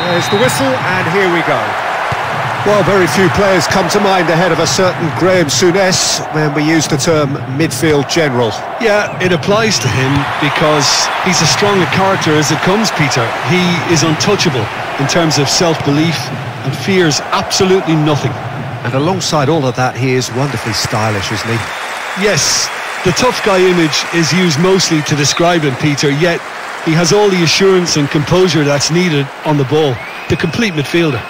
There's the whistle, and here we go. Well, very few players come to mind ahead of a certain Graeme Souness when we use the term midfield general. Yeah, it applies to him because he's as strong a character as it comes, Peter. He is untouchable in terms of self-belief and fears absolutely nothing. And alongside all of that, he is wonderfully stylish, isn't he? Yes, the tough guy image is used mostly to describe him, Peter, yet he has all the assurance and composure that's needed on the ball. The complete midfielder.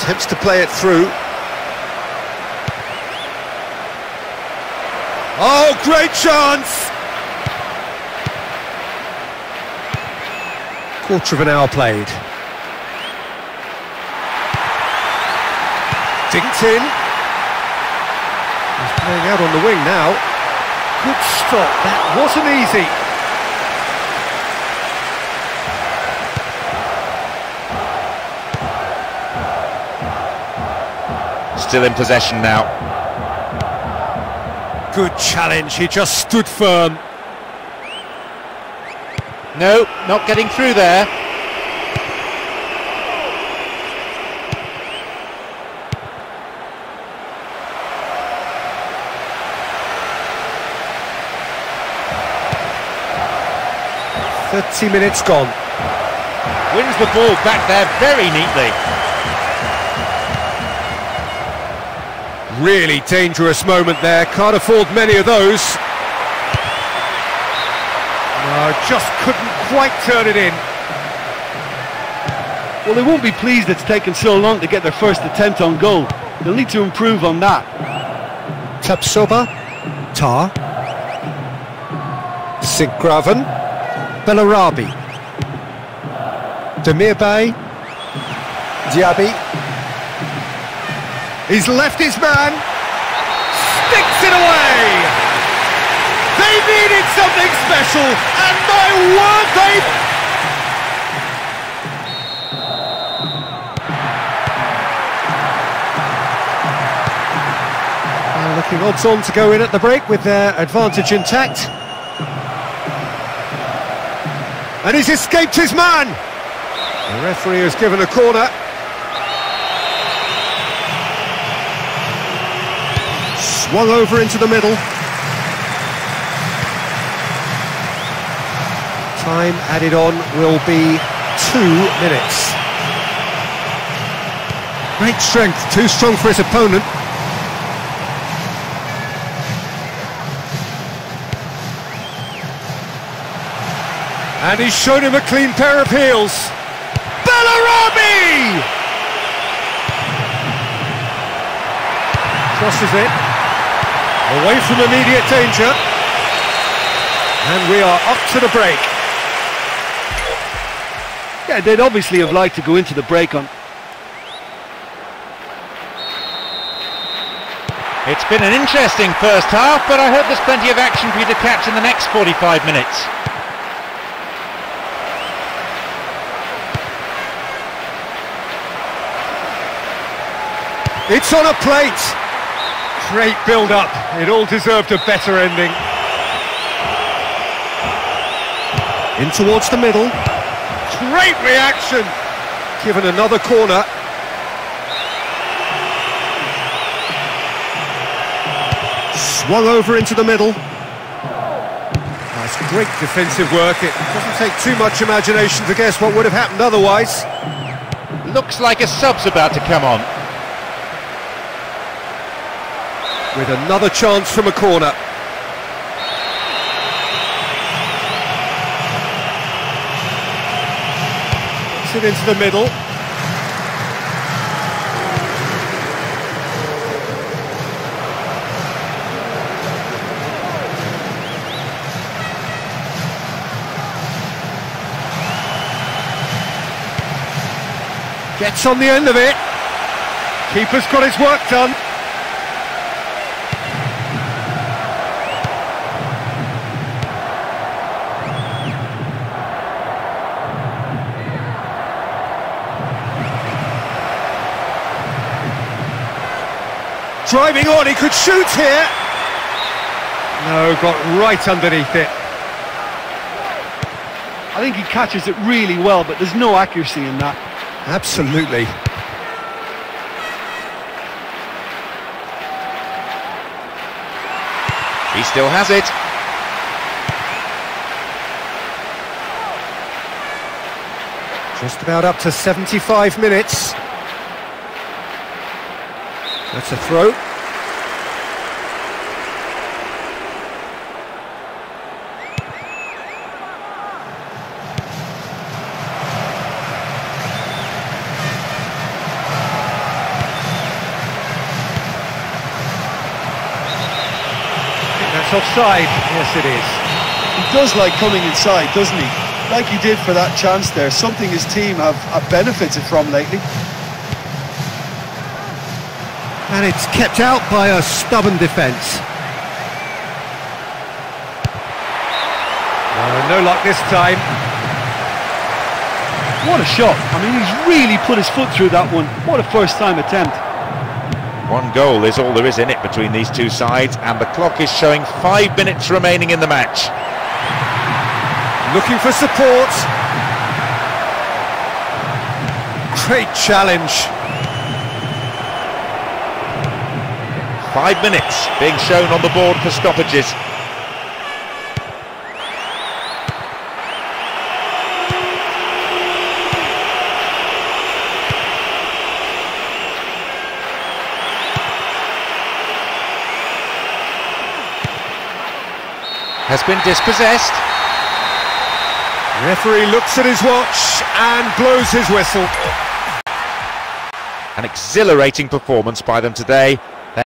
Attempts to play it through. Oh, great chance! Quarter of an hour played. Dinked in. He's playing out on the wing now. Good stop. That wasn't easy. Still in possession now. Good challenge. He just stood firm. No, not getting through there. minutes gone. Wins the ball back there very neatly. Really dangerous moment there. Can't afford many of those. No, just couldn't quite turn it in. Well, they won't be pleased it's taken so long to get their first attempt on goal. They'll need to improve on that. Tapsoba. Tar. Sigraven. Bellarabi. Demirbay. Diaby. He's left his man. Sticks it away! They needed something special, and my word, they... They're looking odds-on to go in at the break with their advantage intact. And he's escaped his man! The referee has given a corner. Swung over into the middle. Time added on will be 2 minutes. Great strength, too strong for his opponent. And he's shown him a clean pair of heels. Bellarabi! Crosses it. Away from immediate danger. And we are up to the break. Yeah, they'd obviously have liked to go into the break on... It's been an interesting first half, but I hope there's plenty of action for you to catch in the next 45 minutes. It's on a plate. Great build-up. It all deserved a better ending. In towards the middle. Great reaction. Given another corner. Swung over into the middle. That's great defensive work. It doesn't take too much imagination to guess what would have happened otherwise. Looks like a sub's about to come on. With another chance from a corner. It's into the middle. Gets on the end of it. Keeper's got his work done. Driving on, he could shoot here. No, got right underneath it. I think he catches it really well, but there's no accuracy in that. Absolutely. He still has it. Just about up to 75 minutes. That's a throw. Offside, yes it is. He does like coming inside, doesn't he? Like he did for that chance there, something his team have benefited from lately. And it's kept out by a stubborn defence. No luck this time. What a shot. I mean, he's really put his foot through that one. What a first-time attempt. One goal is all there is in it between these two sides, and the clock is showing 5 minutes remaining in the match. Looking for support. Great challenge. 5 minutes being shown on the board for stoppages. Has been dispossessed. Referee looks at his watch and blows his whistle. An exhilarating performance by them today.